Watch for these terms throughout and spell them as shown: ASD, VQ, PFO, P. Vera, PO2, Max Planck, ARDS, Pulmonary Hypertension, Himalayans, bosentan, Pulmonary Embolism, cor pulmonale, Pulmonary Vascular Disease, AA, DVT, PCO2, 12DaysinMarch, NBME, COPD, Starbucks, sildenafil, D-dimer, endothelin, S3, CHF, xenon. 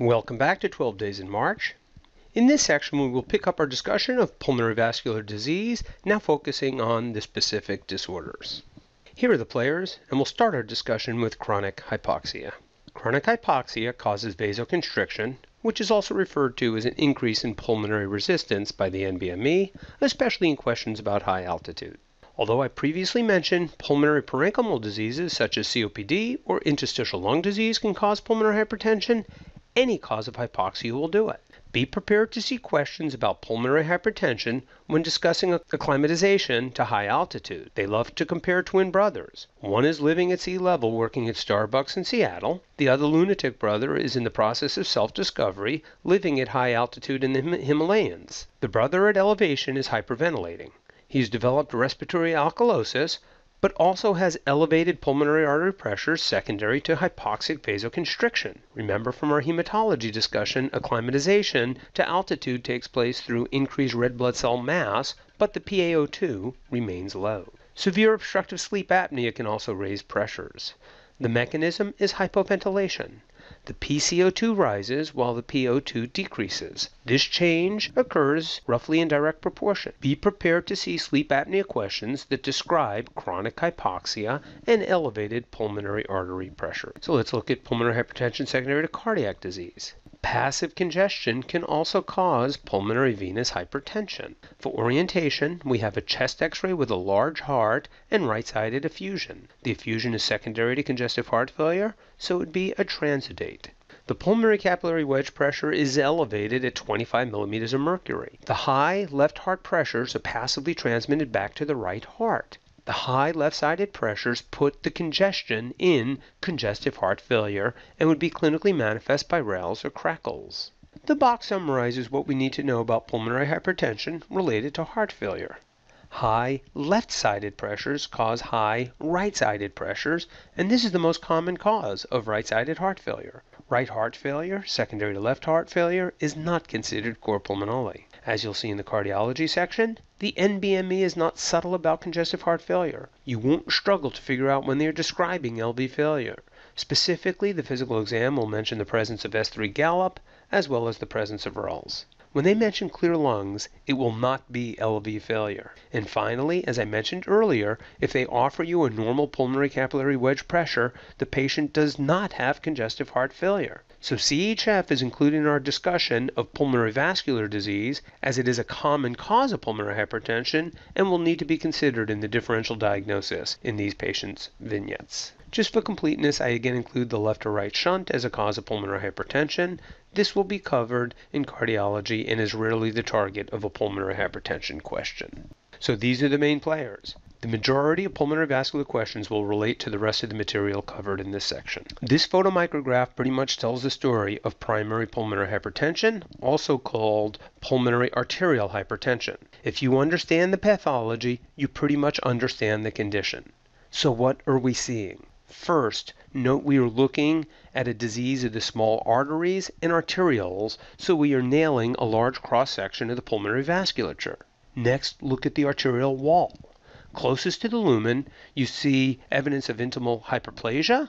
Welcome back to 12 Days in March. In this section, we will pick up our discussion of pulmonary vascular disease, now focusing on the specific disorders. Here are the players, and we'll start our discussion with chronic hypoxia. Chronic hypoxia causes vasoconstriction, which is also referred to as an increase in pulmonary resistance by the NBME, especially in questions about high altitude. Although I previously mentioned pulmonary parenchymal diseases such as COPD or interstitial lung disease can cause pulmonary hypertension, any cause of hypoxia will do it. Be prepared to see questions about pulmonary hypertension when discussing acclimatization to high altitude. They love to compare twin brothers. One is living at sea level working at Starbucks in Seattle. The other lunatic brother is in the process of self-discovery, living at high altitude in the Himalayans. The brother at elevation is hyperventilating. He's developed respiratory alkalosis, but also has elevated pulmonary artery pressure secondary to hypoxic vasoconstriction. Remember from our hematology discussion, acclimatization to altitude takes place through increased red blood cell mass, but the PaO2 remains low. Severe obstructive sleep apnea can also raise pressures. The mechanism is hypoventilation. The PCO2 rises while the PO2 decreases. This change occurs roughly in direct proportion. Be prepared to see sleep apnea questions that describe chronic hypoxia and elevated pulmonary artery pressure. So let's look at pulmonary hypertension secondary to cardiac disease. Passive congestion can also cause pulmonary venous hypertension. For orientation, we have a chest x-ray with a large heart and right-sided effusion. The effusion is secondary to congestive heart failure, so it would be a transudate. The pulmonary capillary wedge pressure is elevated at 25 millimeters of mercury. The high left heart pressures are passively transmitted back to the right heart. The high left-sided pressures put the congestion in congestive heart failure and would be clinically manifest by rales or crackles. The box summarizes what we need to know about pulmonary hypertension related to heart failure. High left-sided pressures cause high right-sided pressures, and this is the most common cause of right-sided heart failure. Right heart failure, secondary to left heart failure, is not considered cor pulmonale. As you'll see in the cardiology section, the NBME is not subtle about congestive heart failure. You won't struggle to figure out when they are describing LV failure. Specifically, the physical exam will mention the presence of S3 Gallup as well as the presence of rales. When they mention clear lungs, it will not be LV failure. And finally, as I mentioned earlier, if they offer you a normal pulmonary capillary wedge pressure, the patient does not have congestive heart failure. So CHF is included in our discussion of pulmonary vascular disease, as it is a common cause of pulmonary hypertension and will need to be considered in the differential diagnosis in these patients' vignettes. Just for completeness, I again include the left or right shunt as a cause of pulmonary hypertension. This will be covered in cardiology and is rarely the target of a pulmonary hypertension question. So these are the main players. The majority of pulmonary vascular questions will relate to the rest of the material covered in this section. This photomicrograph pretty much tells the story of primary pulmonary hypertension, also called pulmonary arterial hypertension. If you understand the pathology, you pretty much understand the condition. So what are we seeing? First, note we are looking at a disease of the small arteries and arterioles, so we are nailing a large cross-section of the pulmonary vasculature. Next, look at the arterial wall. Closest to the lumen, you see evidence of intimal hyperplasia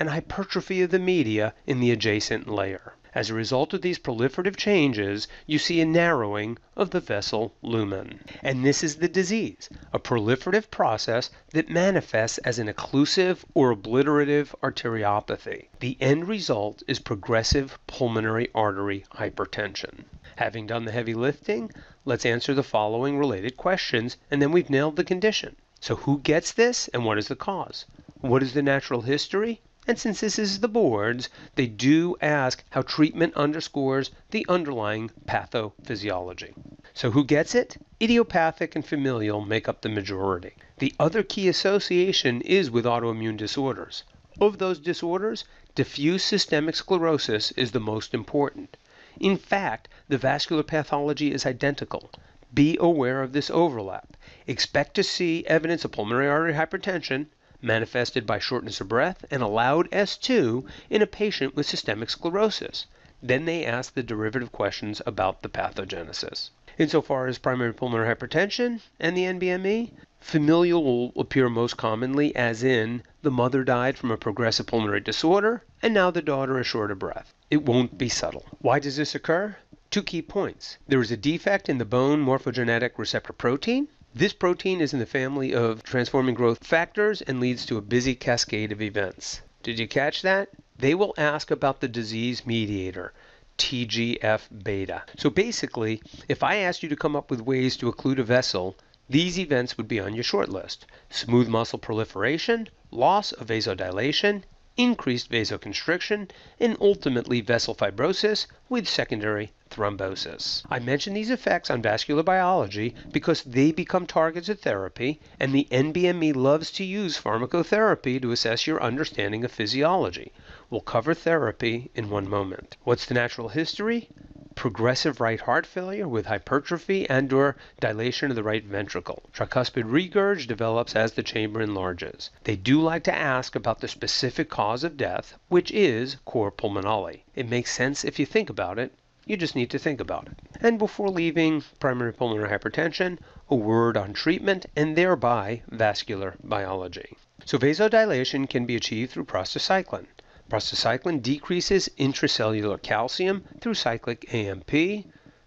and hypertrophy of the media in the adjacent layer. As a result of these proliferative changes, you see a narrowing of the vessel lumen. And this is the disease, a proliferative process that manifests as an occlusive or obliterative arteriopathy. The end result is progressive pulmonary artery hypertension. Having done the heavy lifting, let's answer the following related questions, and then we've nailed the condition. So who gets this, and what is the cause? What is the natural history? And since this is the boards, they do ask how treatment underscores the underlying pathophysiology. So who gets it? Idiopathic and familial make up the majority. The other key association is with autoimmune disorders. Of those disorders, diffuse systemic sclerosis is the most important. In fact, the vascular pathology is identical. Be aware of this overlap. Expect to see evidence of pulmonary artery hypertension, manifested by shortness of breath and a loud S2 in a patient with systemic sclerosis. Then they ask the derivative questions about the pathogenesis. Insofar as primary pulmonary hypertension and the NBME, familial will appear most commonly, as in the mother died from a progressive pulmonary disorder and now the daughter is short of breath. it won't be subtle. Why does this occur? Two key points. There is a defect in the bone morphogenetic receptor protein. This protein is in the family of transforming growth factors and leads to a busy cascade of events. Did you catch that? They will ask about the disease mediator, TGF-beta. So basically, if I asked you to come up with ways to occlude a vessel, these events would be on your short list. Smooth muscle proliferation, loss of vasodilation, increased vasoconstriction, and ultimately vessel fibrosis with secondary thrombosis. I mention these effects on vascular biology because they become targets of therapy, and the NBME loves to use pharmacotherapy to assess your understanding of physiology. We'll cover therapy in one moment. What's the natural history? Progressive right heart failure with hypertrophy and/or dilation of the right ventricle. Tricuspid regurg develops as the chamber enlarges. They do like to ask about the specific cause of death, which is cor pulmonale. It makes sense if you think about it. You just need to think about it. And before leaving primary pulmonary hypertension, a word on treatment and thereby vascular biology. So vasodilation can be achieved through prostacyclin. Prostacyclin decreases intracellular calcium through cyclic AMP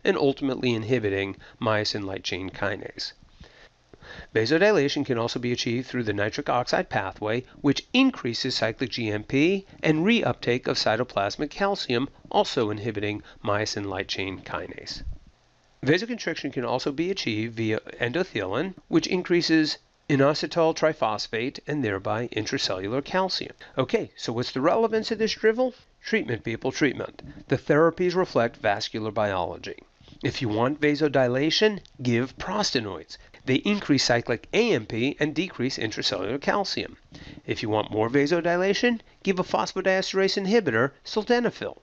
and ultimately inhibiting myosin light chain kinase. Vasodilation can also be achieved through the nitric oxide pathway, which increases cyclic GMP and reuptake of cytoplasmic calcium, also inhibiting myosin light chain kinase. Vasoconstriction can also be achieved via endothelin, which increases inositol triphosphate and thereby intracellular calcium. Okay, so what's the relevance of this drivel? Treatment, people, treatment. The therapies reflect vascular biology. If you want vasodilation, give prostanoids. They increase cyclic AMP and decrease intracellular calcium. If you want more vasodilation, give a phosphodiesterase inhibitor, sildenafil.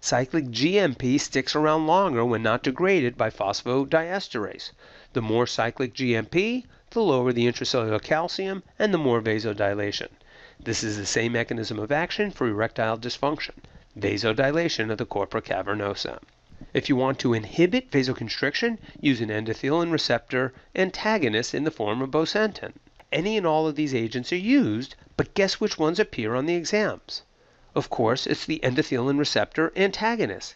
Cyclic GMP sticks around longer when not degraded by phosphodiesterase. The more cyclic GMP, the lower the intracellular calcium and the more vasodilation. This is the same mechanism of action for erectile dysfunction, vasodilation of the corpora cavernosa. If you want to inhibit vasoconstriction, use an endothelin receptor antagonist in the form of bosentan. Any and all of these agents are used, but guess which ones appear on the exams? Of course, it's the endothelin receptor antagonist.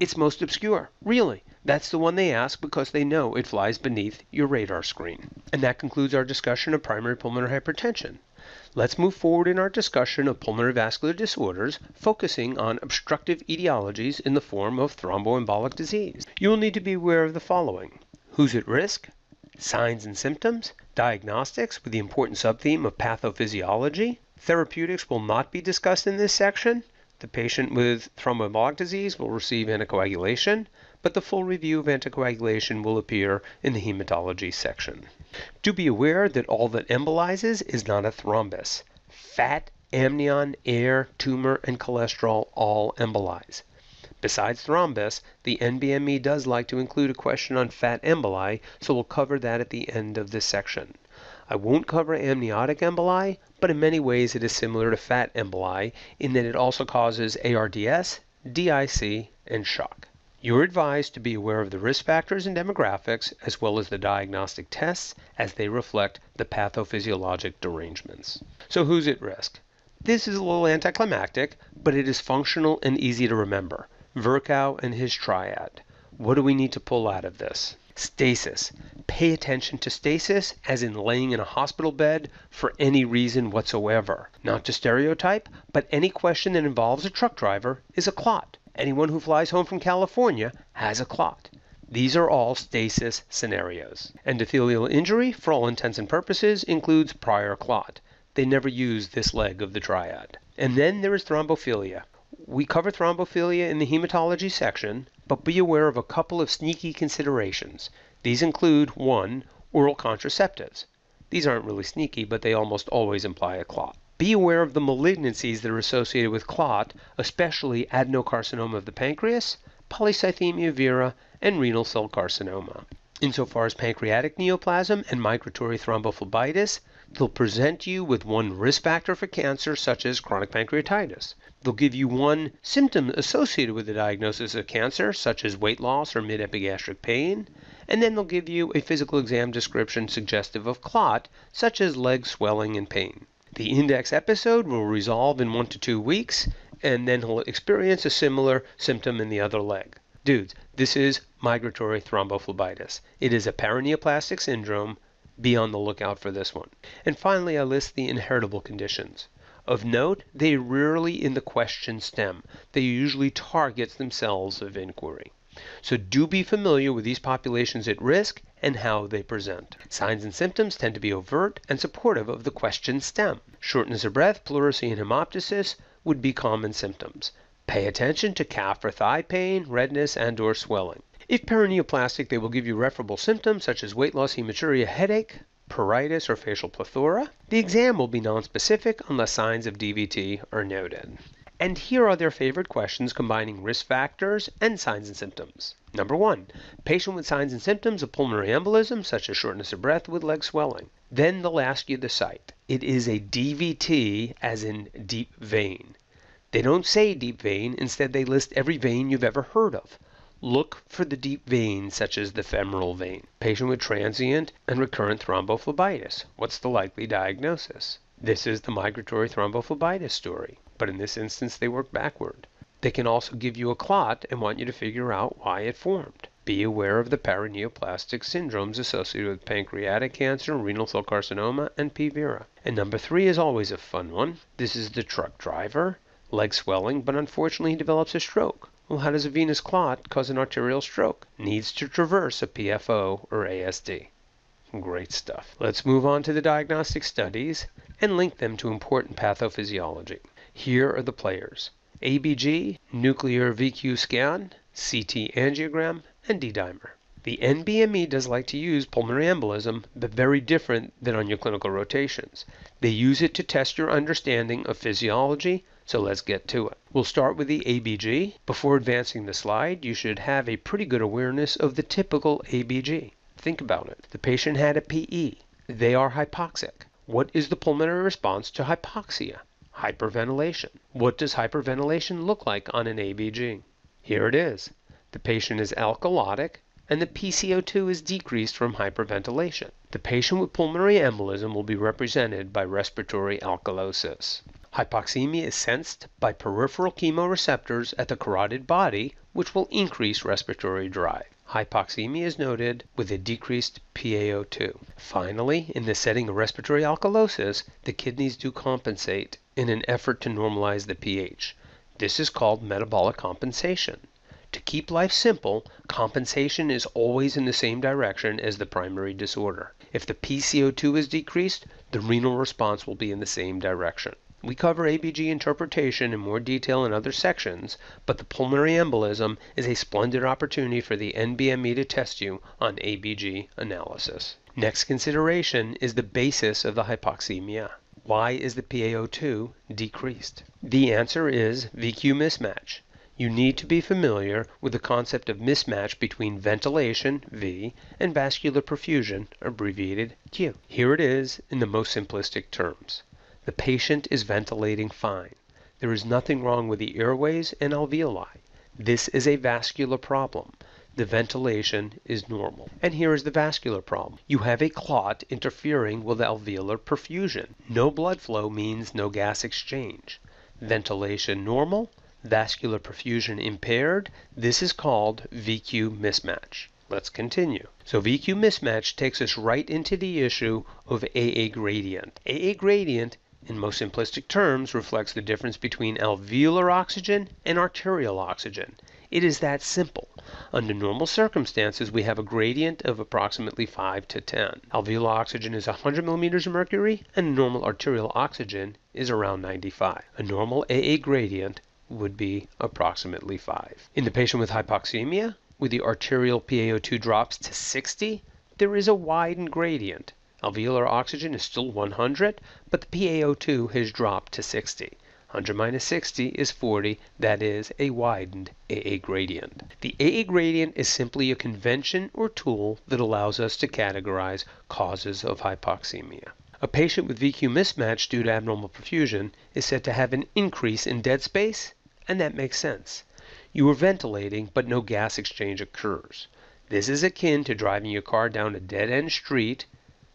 It's most obscure, really. That's the one they ask because they know it flies beneath your radar screen. And that concludes our discussion of primary pulmonary hypertension. Let's move forward in our discussion of pulmonary vascular disorders, focusing on obstructive etiologies in the form of thromboembolic disease. You will need to be aware of the following. Who's at risk? Signs and symptoms. Diagnostics with the important subtheme of pathophysiology. Therapeutics will not be discussed in this section. The patient with thromboembolic disease will receive anticoagulation, but the full review of anticoagulation will appear in the hematology section. Do be aware that all that embolizes is not a thrombus. Fat, amnion, air, tumor, and cholesterol all embolize. Besides thrombus, the NBME does like to include a question on fat emboli, so we'll cover that at the end of this section. I won't cover amniotic emboli, but in many ways it is similar to fat emboli in that it also causes ARDS, DIC, and shock. You're advised to be aware of the risk factors and demographics as well as the diagnostic tests as they reflect the pathophysiologic derangements. So who's at risk? This is a little anticlimactic, but it is functional and easy to remember. Virchow and his triad. What do we need to pull out of this? Stasis. Pay attention to stasis as in laying in a hospital bed for any reason whatsoever. Not to stereotype, but any question that involves a truck driver is a clot. Anyone who flies home from California has a clot. These are all stasis scenarios. Endothelial injury, for all intents and purposes, includes prior clot. They never use this leg of the triad. And then there is thrombophilia. We cover thrombophilia in the hematology section, but be aware of a couple of sneaky considerations. These include, one, oral contraceptives. These aren't really sneaky, but they almost always imply a clot. Be aware of the malignancies that are associated with clot, especially adenocarcinoma of the pancreas, polycythemia vera, and renal cell carcinoma. Insofar as pancreatic neoplasm and migratory thrombophlebitis, they'll present you with one risk factor for cancer, such as chronic pancreatitis. They'll give you one symptom associated with the diagnosis of cancer, such as weight loss or mid-epigastric pain, and then they'll give you a physical exam description suggestive of clot, such as leg swelling and pain. The index episode will resolve in 1 to 2 weeks, and then he'll experience a similar symptom in the other leg. Dudes, this is migratory thrombophlebitis. It is a paraneoplastic syndrome. Be on the lookout for this one. And finally, I list the inheritable conditions. Of note, they rarely in the question stem. They usually targets themselves of inquiry. So do be familiar with these populations at risk and how they present. Signs and symptoms tend to be overt and supportive of the question stem. Shortness of breath, pleurisy, and hemoptysis would be common symptoms. Pay attention to calf or thigh pain, redness, and/or swelling. If paraneoplastic, they will give you referable symptoms such as weight loss, hematuria, headache, pruritus, or facial plethora. The exam will be nonspecific unless signs of DVT are noted. And here are their favorite questions combining risk factors and signs and symptoms. Number one, patient with signs and symptoms of pulmonary embolism, such as shortness of breath with leg swelling. Then they'll ask you the site. It is a DVT, as in deep vein. They don't say deep vein, instead they list every vein you've ever heard of. Look for the deep veins, such as the femoral vein. Patient with transient and recurrent thrombophlebitis. What's the likely diagnosis? This is the migratory thrombophlebitis story, but in this instance, they work backward. They can also give you a clot and want you to figure out why it formed. Be aware of the paraneoplastic syndromes associated with pancreatic cancer, renal cell carcinoma, and P. Vera. And number three is always a fun one. This is the truck driver, leg swelling, but unfortunately he develops a stroke. Well, how does a venous clot cause an arterial stroke? Needs to traverse a PFO or ASD. Great stuff. Let's move on to the diagnostic studies and link them to important pathophysiology. Here are the players. ABG, nuclear VQ scan, CT angiogram, and D-dimer. The NBME does like to use pulmonary embolism, but very different than on your clinical rotations. They use it to test your understanding of physiology, so let's get to it. We'll start with the ABG. Before advancing the slide, you should have a pretty good awareness of the typical ABG. Think about it. The patient had a PE. They are hypoxic. What is the pulmonary response to hypoxia? Hyperventilation. What does hyperventilation look like on an ABG? Here it is. The patient is alkalotic, and the PCO2 is decreased from hyperventilation. The patient with pulmonary embolism will be represented by respiratory alkalosis. Hypoxemia is sensed by peripheral chemoreceptors at the carotid body, which will increase respiratory drive. Hypoxemia is noted with a decreased PaO2. Finally, in the setting of respiratory alkalosis, the kidneys do compensate in an effort to normalize the pH. This is called metabolic compensation. To keep life simple, compensation is always in the same direction as the primary disorder. If the PCO2 is decreased, the renal response will be in the same direction. We cover ABG interpretation in more detail in other sections, but the pulmonary embolism is a splendid opportunity for the NBME to test you on ABG analysis. Next consideration is the basis of the hypoxemia. Why is the PaO2 decreased? The answer is VQ mismatch. You need to be familiar with the concept of mismatch between ventilation, V, and vascular perfusion, abbreviated Q. Here it is in the most simplistic terms. The patient is ventilating fine. There is nothing wrong with the airways and alveoli. This is a vascular problem. The ventilation is normal. And here is the vascular problem. You have a clot interfering with alveolar perfusion. No blood flow means no gas exchange. Ventilation normal, vascular perfusion impaired. This is called VQ mismatch. Let's continue. So VQ mismatch takes us right into the issue of AA gradient. AA gradient, in most simplistic terms, reflects the difference between alveolar oxygen and arterial oxygen. It is that simple. Under normal circumstances, we have a gradient of approximately 5 to 10. Alveolar oxygen is 100 millimeters of mercury, and normal arterial oxygen is around 95. A normal AA gradient would be approximately 5. In the patient with hypoxemia, with the arterial PaO2 drops to 60, there is a widened gradient. Alveolar oxygen is still 100, but the PaO2 has dropped to 60. 100 minus 60 is 40. That is a widened AA gradient. The AA gradient is simply a convention or tool that allows us to categorize causes of hypoxemia. A patient with VQ mismatch due to abnormal perfusion is said to have an increase in dead space, and that makes sense. You are ventilating, but no gas exchange occurs. This is akin to driving your car down a dead-end street,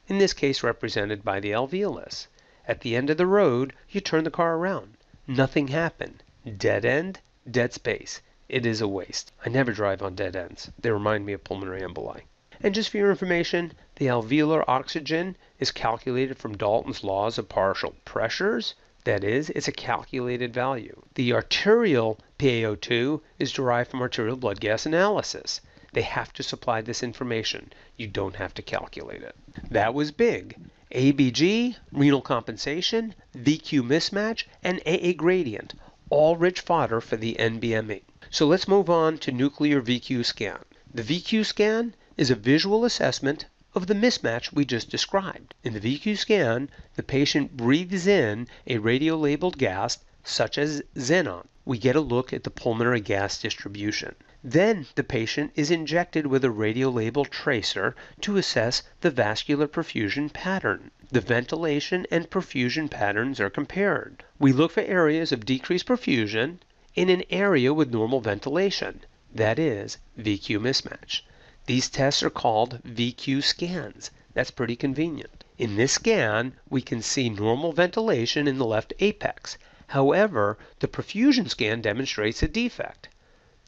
in this case represented by the alveolus. At the end of the road, you turn the car around. Nothing happened. Dead end, dead space. It is a waste. I never drive on dead ends. They remind me of pulmonary emboli. And just for your information, the alveolar oxygen is calculated from Dalton's laws of partial pressures. That is, it's a calculated value. The arterial PaO2 is derived from arterial blood gas analysis. They have to supply this information. You don't have to calculate it. That was big. ABG, renal compensation, VQ mismatch, and AA gradient. All rich fodder for the NBME. So let's move on to nuclear VQ scan. The VQ scan is a visual assessment of the mismatch we just described. In the VQ scan, the patient breathes in a radiolabeled gas such as xenon. We get a look at the pulmonary gas distribution. Then the patient is injected with a radiolabeled tracer to assess the vascular perfusion pattern. The ventilation and perfusion patterns are compared. We look for areas of decreased perfusion in an area with normal ventilation, that is, VQ mismatch. These tests are called VQ scans. That's pretty convenient. In this scan, we can see normal ventilation in the left apex. However, the perfusion scan demonstrates a defect.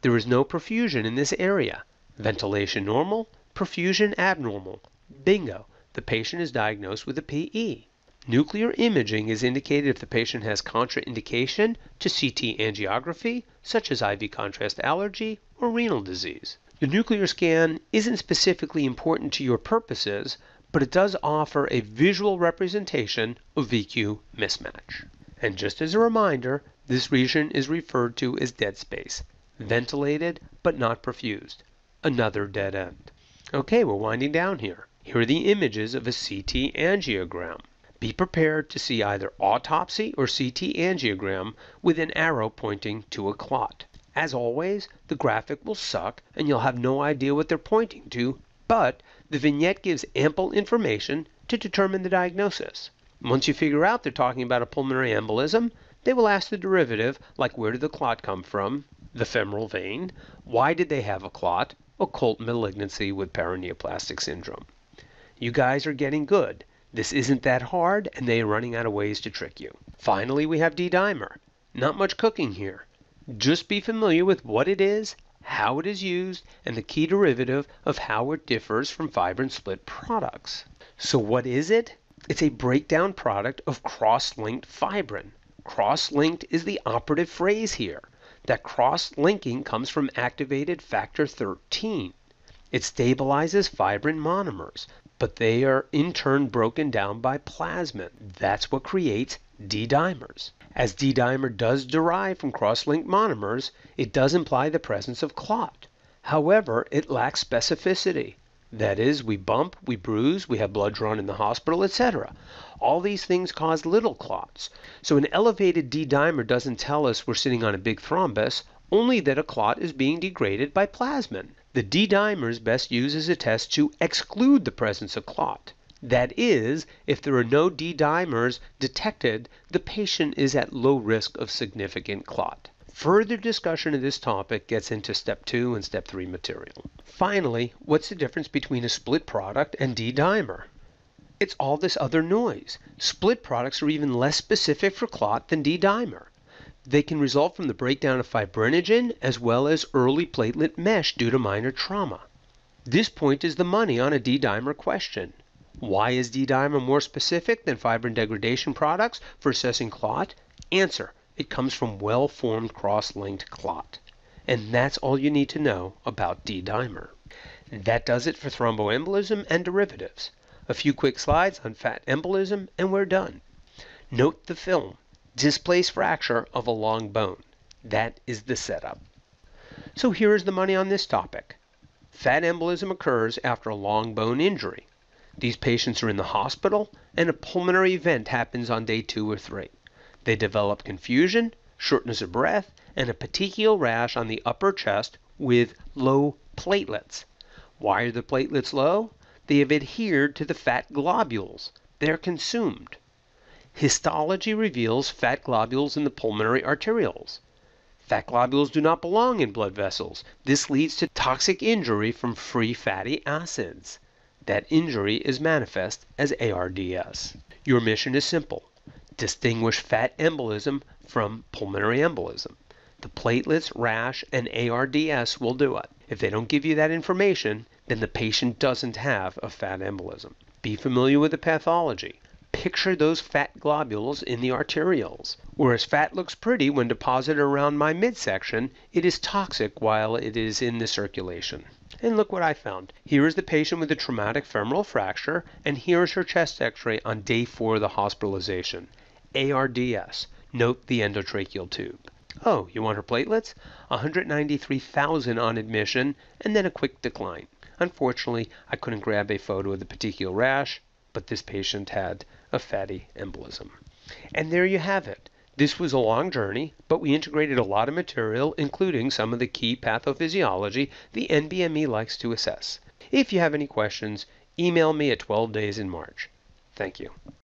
There is no perfusion in this area. Ventilation normal, perfusion abnormal. Bingo. The patient is diagnosed with a PE. Nuclear imaging is indicated if the patient has contraindication to CT angiography, such as IV contrast allergy or renal disease. The nuclear scan isn't specifically important to your purposes, but it does offer a visual representation of VQ mismatch. And just as a reminder, this region is referred to as dead space, ventilated but not perfused, another dead end. Okay, we're winding down here. Here are the images of a CT angiogram. Be prepared to see either autopsy or CT angiogram with an arrow pointing to a clot. As always, the graphic will suck and you'll have no idea what they're pointing to, but the vignette gives ample information to determine the diagnosis. Once you figure out they're talking about a pulmonary embolism, they will ask the derivative, like where did the clot come from, the femoral vein, why did they have a clot, occult malignancy with paraneoplastic syndrome. You guys are getting good. This isn't that hard, and they are running out of ways to trick you. Finally, we have D-dimer. Not much cooking here. Just be familiar with what it is, how it is used, and the key derivative of how it differs from fibrin split products. So what is it? It's a breakdown product of cross-linked fibrin. Cross-linked is the operative phrase here. That cross-linking comes from activated factor 13. It stabilizes fibrin monomers, but they are in turn broken down by plasmin. That's what creates D-dimers. As D-dimer does derive from cross-linked monomers, it does imply the presence of clot. However, it lacks specificity. That is, we bump, we bruise, we have blood drawn in the hospital, etc. All these things cause little clots. So an elevated D-dimer doesn't tell us we're sitting on a big thrombus, only that a clot is being degraded by plasmin. The D-dimer is best used as a test to exclude the presence of clot. That is, if there are no D-dimers detected, the patient is at low risk of significant clot. Further discussion of this topic gets into Step 2 and Step 3 material. Finally, what's the difference between a split product and D-dimer? It's all this other noise. Split products are even less specific for clot than D-dimer. They can result from the breakdown of fibrinogen as well as early platelet mesh due to minor trauma. This point is the money on a D-dimer question. Why is D-dimer more specific than fibrin degradation products for assessing clot? Answer, it comes from well-formed cross-linked clot. And that's all you need to know about D-dimer. That does it for thromboembolism and derivatives. A few quick slides on fat embolism and we're done. Note the film. Displaced fracture of a long bone. That is the setup. So here is the money on this topic. Fat embolism occurs after a long bone injury. These patients are in the hospital, and a pulmonary event happens on day 2 or 3. They develop confusion, shortness of breath, and a petechial rash on the upper chest with low platelets. Why are the platelets low? They have adhered to the fat globules. They're consumed. Histology reveals fat globules in the pulmonary arterioles. Fat globules do not belong in blood vessels. This leads to toxic injury from free fatty acids. That injury is manifest as ARDS. Your mission is simple. Distinguish fat embolism from pulmonary embolism. the platelets, rash, and ARDS will do it. If they don't give you that information, then the patient doesn't have a fat embolism. Be familiar with the pathology. Picture those fat globules in the arterioles. Whereas fat looks pretty when deposited around my midsection, it is toxic while it is in the circulation. And look what I found. Here is the patient with a traumatic femoral fracture, and here is her chest x-ray on day 4 of the hospitalization. ARDS. Note the endotracheal tube. Oh, you want her platelets? 193,000 on admission, and then a quick decline. Unfortunately, I couldn't grab a photo of the petechial rash, but this patient had a fatty embolism. And there you have it. This was a long journey, but we integrated a lot of material, including some of the key pathophysiology the NBME likes to assess. If you have any questions, email me at 12daysinmarch. Thank you.